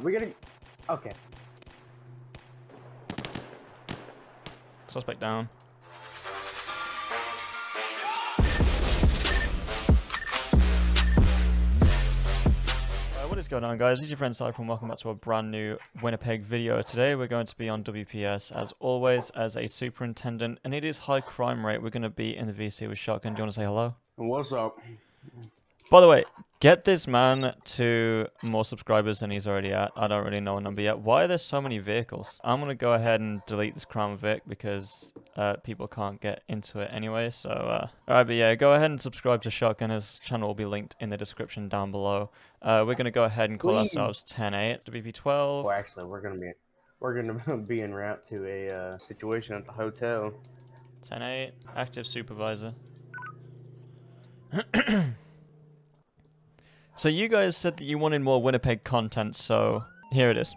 We're gonna... Okay. Suspect down. What is going on, guys? It's your friend Cypher and welcome back to a brand new Winnipeg video. Today we're going to be on WPS as always as a superintendent, and it is high crime rate. We're going to be in the VC with Shotgun. Do you want to say hello? What's up? By the way, get this man to more subscribers than he's already at. I don't really know a number yet. Why are there so many vehicles? I'm going to go ahead and delete this Crown Vic because people can't get into it anyway. So, alright, but yeah, go ahead and subscribe to Shotgun. His channel will be linked in the description down below. We're going to go ahead and call ourselves 10-8, WP12. Well, actually, we're going to be en route to a situation at the hotel. 10-8, active supervisor. So you guys said that you wanted more Winnipeg content, so here it is.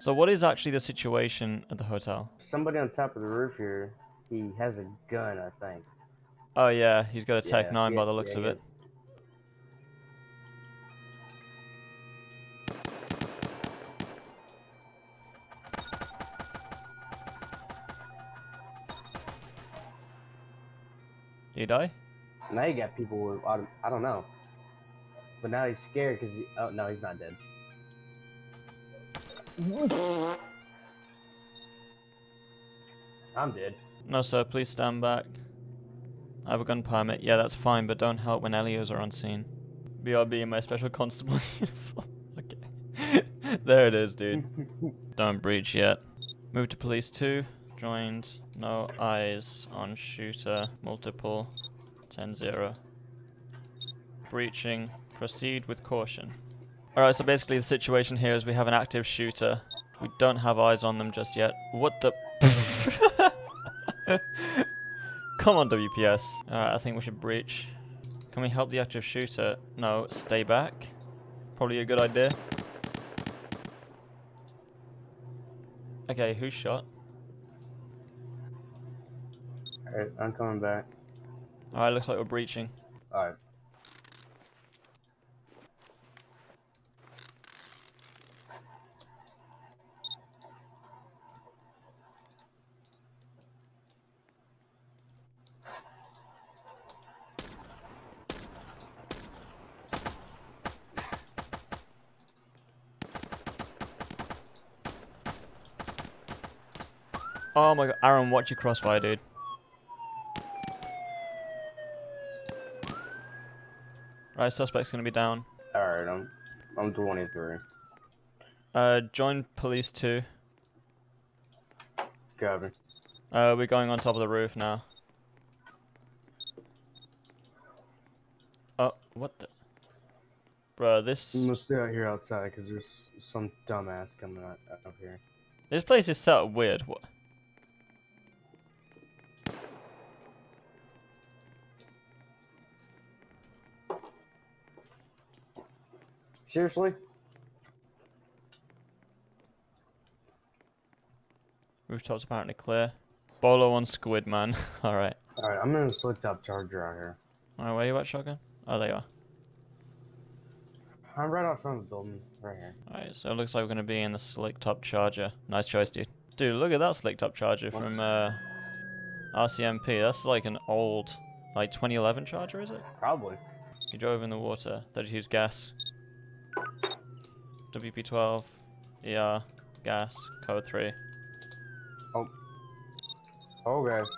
So what is actually the situation at the hotel? Somebody on top of the roof here, he has a gun, I think. Oh yeah, he's got a Tech-9 by the looks of it. Did he die? Now you got people with, I don't know. But now he's scared because he... Oh, no, he's not dead. I'm dead. No, sir, please stand back. I have a gun permit. Yeah, that's fine, but don't help when LEOs are on scene. BRB in my special constable uniform. Okay. There it is, dude. Don't breach yet. Move to police 2. Joined. No eyes on shooter. Multiple. 10-0. Breaching. Proceed with caution. Alright, so basically the situation here is we have an active shooter. We don't have eyes on them just yet. What the... Come on, WPS. Alright, I think we should breach. Can we help the active shooter? No, stay back. Probably a good idea. Okay, who shot? Alright, I'm coming back. Alright, looks like we're breaching. Alright. Oh my god, Aaron, watch your crossfire, dude. Right, suspect's gonna be down. Alright, I'm 23. Join police 2. Copy. We're going on top of the roof now. Oh, what the... Bro, this... You must stay out here outside, because there's some dumbass coming out up here. This place is so weird. What? Seriously? Rooftop's apparently clear. Bolo on squid, man. Alright. Alright, I'm in a slit-top charger out here. Alright, where you at, Shotgun? Oh, there you are. I'm right out front of the building, right here. Alright, so it looks like we're gonna be in the slick-top charger. Nice choice, dude. Dude, look at that slick-top charger from RCMP. That's like an old, like 2011 charger, is it? Probably. He drove in the water. 32's gas. WP12, ER, gas, code 3. Oh. Okay.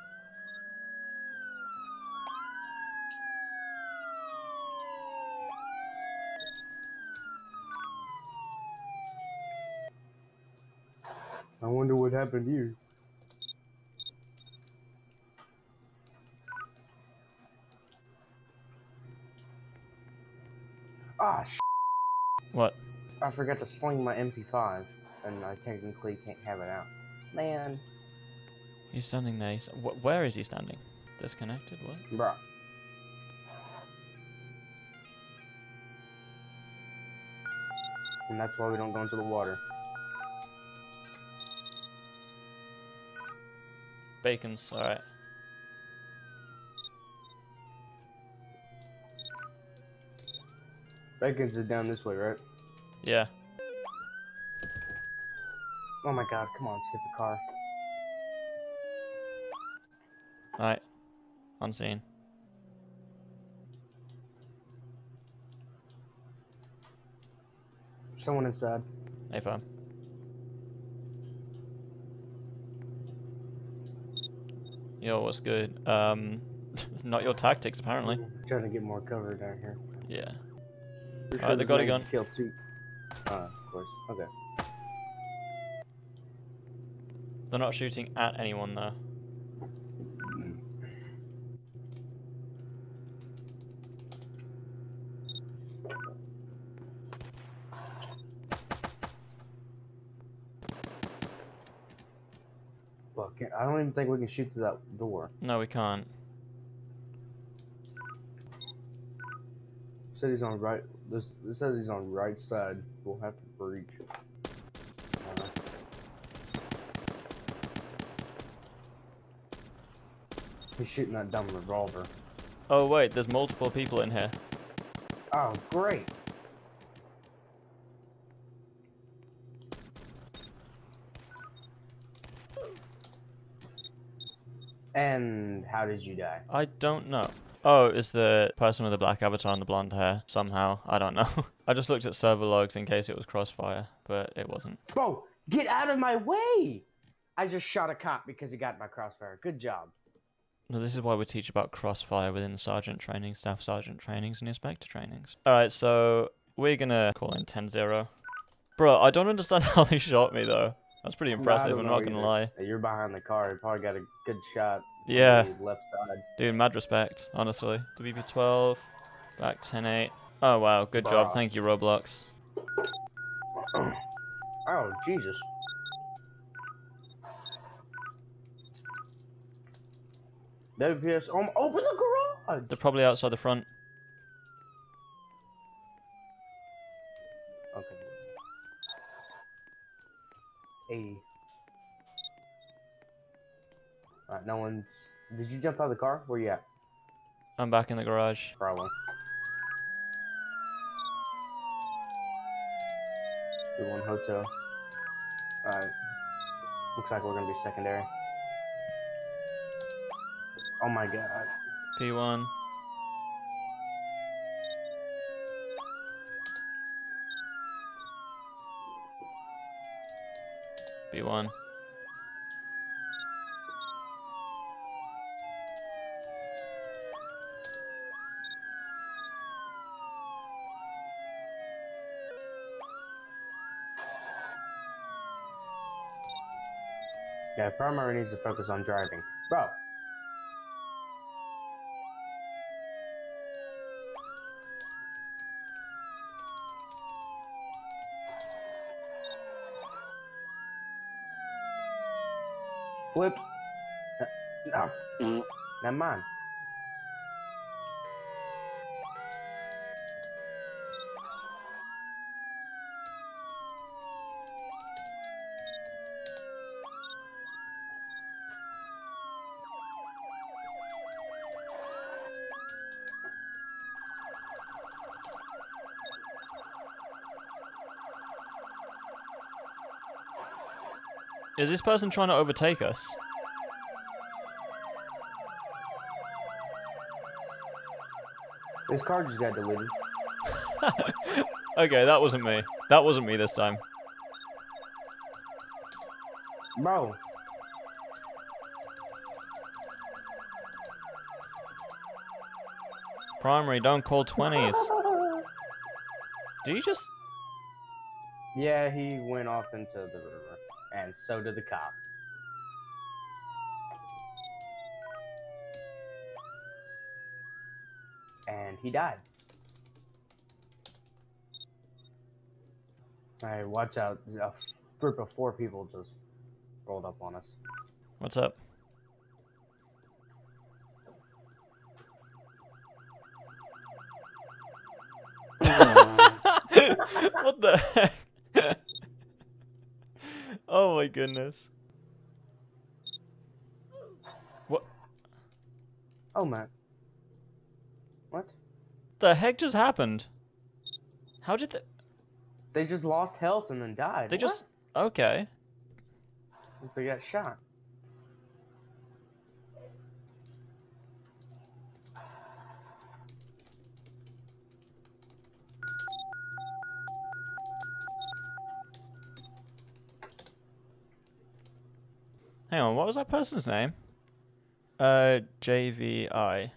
I wonder what happened to you. Ah, shit. What? I forgot to sling my MP5, and I technically can't have it out. Man. He's standing there. He's, where is he standing? Disconnected? What? Bruh. And that's why we don't go into the water. Bacon's alright. Bacon's is down this way, right? Yeah. Oh my god, come on, stupid car. Alright. Unseen. Someone inside. A5. Yo, what's good? Not your tactics, apparently. I'm trying to get more cover down here. Yeah. Alright, they got a gun. Kill two. Of course. Okay. They're not shooting at anyone, though. Fucking, I don't even think we can shoot through that door. No, we can't. Said he's on right. This says he's on right side. We'll have to breach. He's shooting that dumb revolver. Oh wait, there's multiple people in here. Oh great! And how did you die? I don't know. Oh, it's the person with the black avatar and the blonde hair somehow. I don't know. I just looked at server logs in case it was crossfire, but it wasn't. Bro, get out of my way! I just shot a cop because he got my crossfire. Good job. No, this is why we teach about crossfire within sergeant training, staff sergeant trainings, and inspector trainings. Alright, so we're gonna call in 10-0. Bro, I don't understand how they shot me though. That's pretty impressive, I'm not gonna lie. You're behind the car, you probably got a good shot. Yeah. Left side. Dude, mad respect, honestly. WP12, back 10-8. Oh wow, good job, thank you, Roblox. Oh, Jesus. WPS, open the garage! They're probably outside the front. Okay. 80. Alright, no one's... Did you jump out of the car? Where you at? I'm back in the garage. Probably. Good one, hotel. Alright. Looks like we're gonna be secondary. Oh my god. P1. B1. Yeah, primary needs to focus on driving. Bro. Flipped. Never mind. Is this person trying to overtake us? This car just got deleted. Okay, that wasn't me. That wasn't me this time. Bro. Primary, don't call 20s. Do you just... Yeah, he went off into the river. And so did the cop. And he died. Alright, watch out. A group of four people just rolled up on us. What's up? What the heck? Oh my goodness. What? Oh man. What? The heck just happened? How did they... They just lost health and then died. They just... Okay. until you got shot. Hang on, what was that person's name? JVI.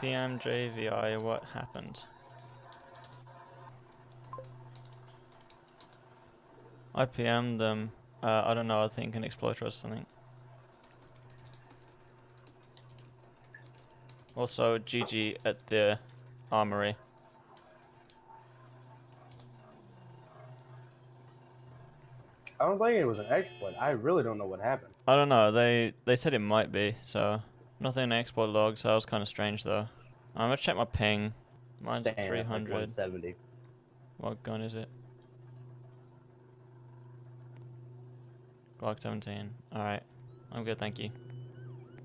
PM JVI, what happened? I PM'd them. I don't know, I think an exploiter or something. Also, GG at the armory. I don't think it was an exploit. I really don't know what happened. I don't know. They said it might be, so nothing in exploit log. So that was kind of strange, though. I'm gonna check my ping. Mine's at 300. 170. What gun is it? Glock 17. All right, I'm good. Thank you.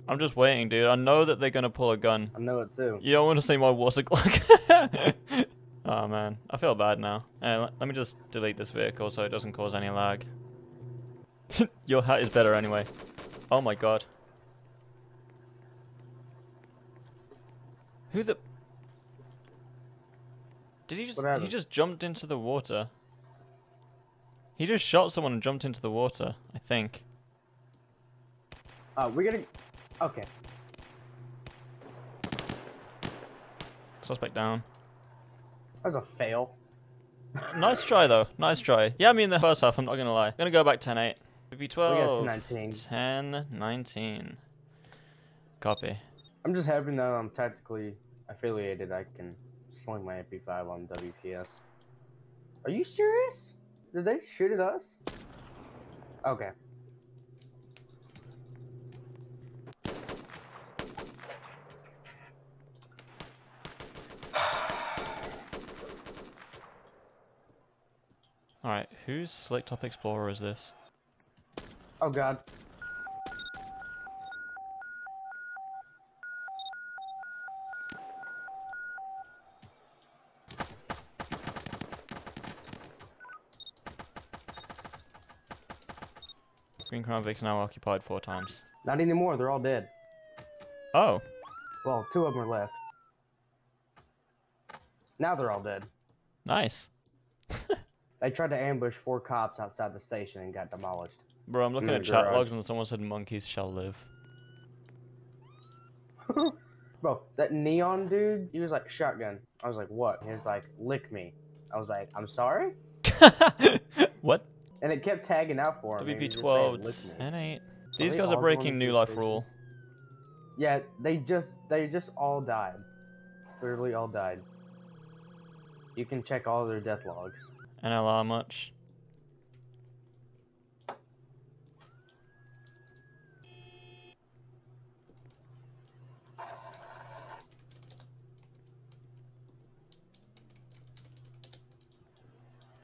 I'm just waiting, dude. I know that they're gonna pull a gun. I know it too. You don't want to see my water Glock. Oh man, I feel bad now. Let me just delete this vehicle so it doesn't cause any lag. Your hat is better anyway. Oh my god. Who the... Did he just... He just jumped into the water. He just shot someone and jumped into the water, I think. We're gonna... Okay. Suspect down. That was a fail. Nice try, though. Nice try. Yeah, I mean, the first half, I'm not gonna lie. I'm gonna go back 10-8. It'd be 12. We got 19. 10-19. Copy. I'm just happy that I'm tactically affiliated. I can sling my MP5 on WPS. Are you serious? Did they shoot at us? Okay. Alright, whose Slick Top Explorer is this? Oh god. Green Crown Vic's now occupied 4 times. Not anymore, they're all dead. Oh. Well, 2 of them are left. Now they're all dead. Nice. They tried to ambush 4 cops outside the station and got demolished. Bro, I'm looking at chat logs and someone said monkeys shall live. Bro, that neon dude, he was like, shotgun. I was like, what? He was like, lick me. I was like, I'm sorry? What? And it kept tagging out for him. WP12, 10-8. These guys are breaking New Life rule. Yeah, they just all died. Literally all died. You can check all their death logs. NLR much.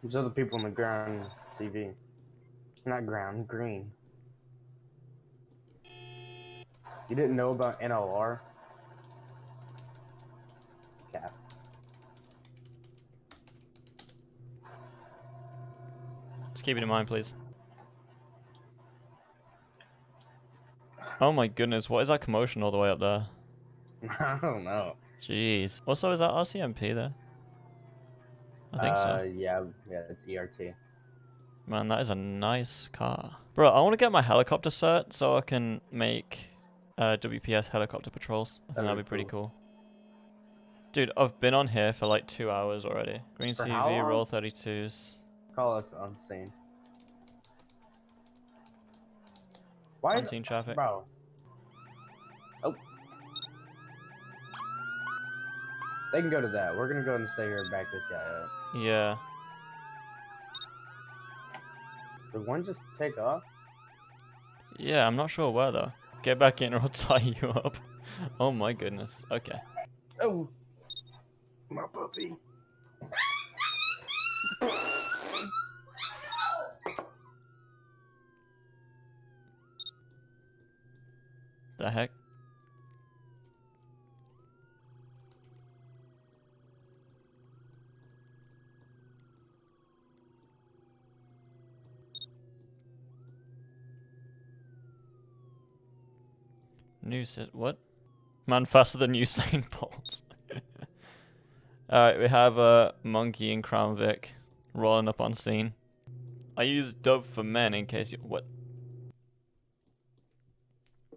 There's other people on the ground, CV. Not ground, green. You didn't know about NLR? Yeah. Keep it in mind, please. Oh my goodness, what is that commotion all the way up there? I don't know. Jeez. Also, is that RCMP there? I think so. Yeah, it's ERT. Man, that is a nice car. Bro, I want to get my helicopter cert so I can make WPS helicopter patrols. I think that'd be pretty cool. Dude, I've been on here for like 2 hours already. Green for CV, roll 32s. Call us unseen. Why is unseen traffic? Bro. Oh. They can go to that. We're gonna go and stay here and back this guy up. Yeah. Did one just take off? Yeah, I'm not sure where though. Get back in or I'll tie you up. Oh my goodness. Okay. Oh. My puppy. The heck? New set. What? Man faster than Usain Bolt. Alright, we have Monkey and Crown Vic rolling up on scene. I use Dub for men in case you. What?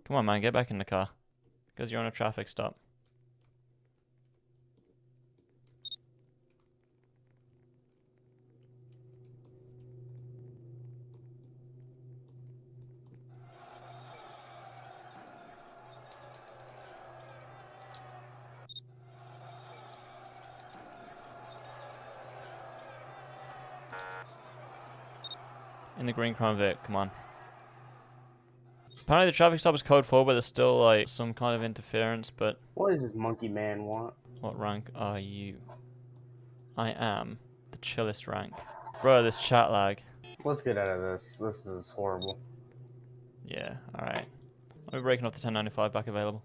Come on, man, get back in the car. Because you're on a traffic stop. In the green Crown Vic, come on. Apparently the traffic stop is code 4, but there's still like some kind of interference, but... What does this monkey man want? What rank are you? I am the chillest rank. Bro, this chat lag. Let's get out of this. This is horrible. Yeah, alright. I'll be breaking off the 1095 back available.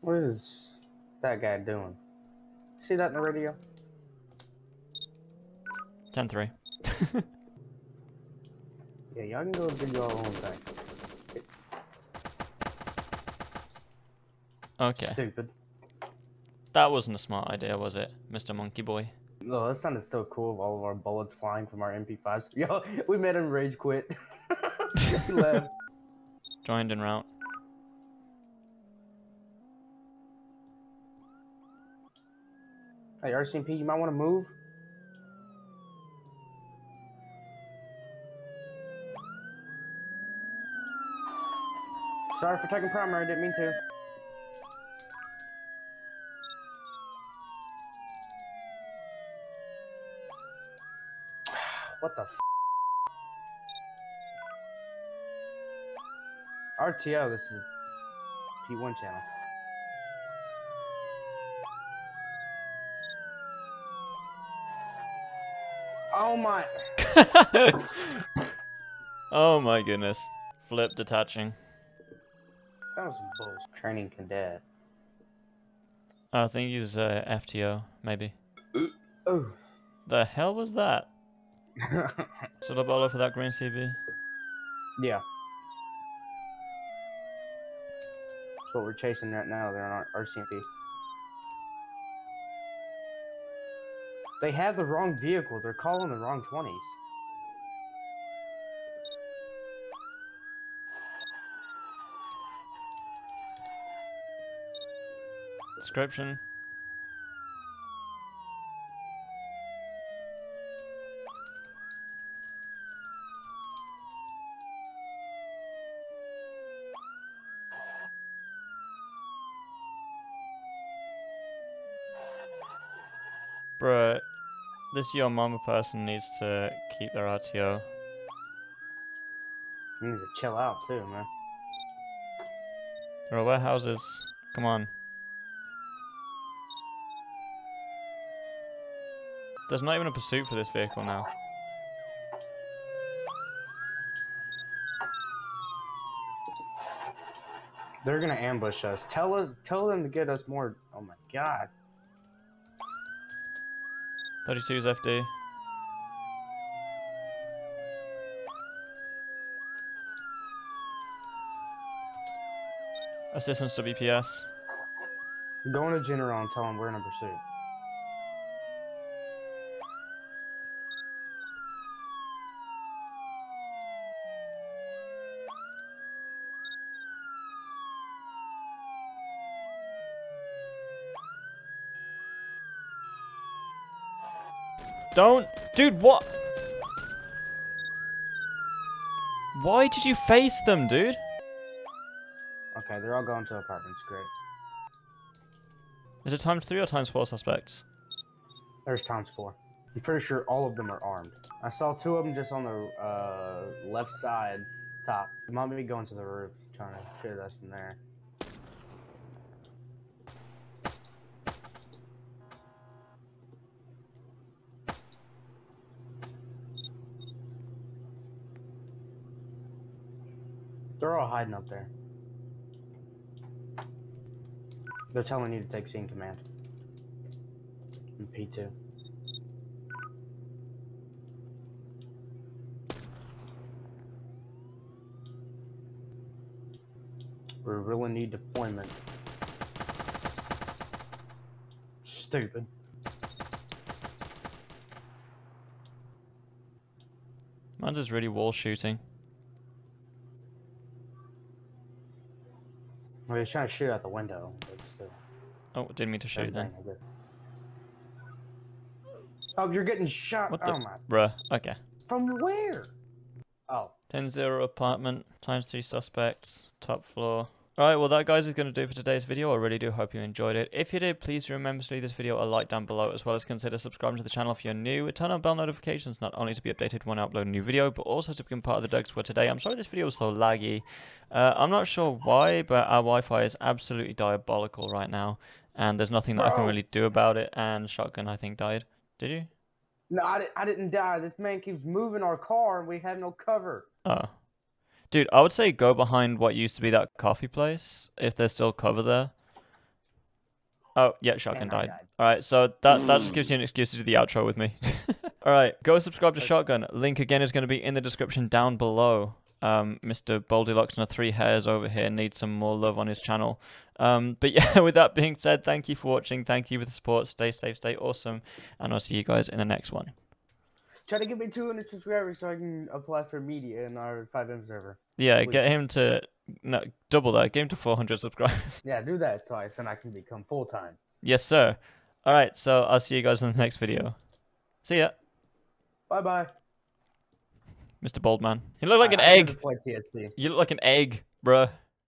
What is... that guy doing? See that in the radio? 10-3. Yeah, y'all can go do your own thing. Okay. Stupid. That wasn't a smart idea, was it, Mr. Monkey Boy? Oh, that sounded so cool with all of our bullets flying from our MP5s. Yo, we made him rage quit. He left. Joined en route. Hey, RCMP, you might want to move. Sorry for taking primary, I didn't mean to. What the f? RTO, this is P1 channel. Oh my. Oh my goodness. Flip detaching. That was some bullshit. Training cadet. I think he's FTO, maybe. Oh. The hell was that? Should I bolo for that green CV? Yeah. That's what we're chasing right now. They're on our RCMP. They have the wrong vehicle. They're calling the wrong 20s. Description. Bruh. This your mama person needs to keep their RTO. He needs to chill out too, man. There are warehouses. Come on. There's not even a pursuit for this vehicle now. They're gonna ambush us. Tell them to get us more. Oh my god. 32 is FD. Assistance to WPS. Going to General and tell him we're in a pursuit. Don't, dude, what? Why did you face them, dude? Okay, they're all going to apartments, great. Is it times 3 or times 4 suspects? There's times 4. I'm pretty sure all of them are armed. I saw 2 of them just on the left side top. They might be going to the roof, trying to clear us from there. They're all hiding up there. They're telling you to take scene command. And P2. We really need deployment. Stupid. Mine's just really wall shooting. Well, he's trying to shoot out the window, but still. Oh, didn't mean to shoot then. Oh, you're getting shot. What oh my. Bruh, okay. From where? Oh. 10-0 apartment, ×3 suspects, top floor. Alright, well that guys is going to do for today's video. I really do hope you enjoyed it. If you did, please remember to leave this video a like down below, as well as consider subscribing to the channel if you're new. Turn on bell notifications, not only to be updated when I upload a new video, but also to become part of the Dux squad today. I'm sorry this video is so laggy. I'm not sure why, but our Wi-Fi is absolutely diabolical right now. And there's nothing that I can really do about it. And Shotgun, I think, died. Did you? No, I didn't die. This man keeps moving our car and we have no cover. Oh. Dude, I would say go behind what used to be that coffee place, if there's still cover there. Oh, yeah, Shotgun died. Alright, so that just gives you an excuse to do the outro with me. Alright, go subscribe to Shotgun. Link again is going to be in the description down below. Mr. Boldylox and the 3 hairs over here needs some more love on his channel. But yeah, with that being said, thank you for watching. Thank you for the support. Stay safe, stay awesome. And I'll see you guys in the next one. Try to get me 200 subscribers so I can apply for media in our 5M server. Yeah, please. Get him to double that. Get him to 400 subscribers. Yeah, do that so then I can become full-time. Yes, sir. All right, so I'll see you guys in the next video. See ya. Bye-bye. Mr. Baldman. You look like an egg. You look like an egg, bruh.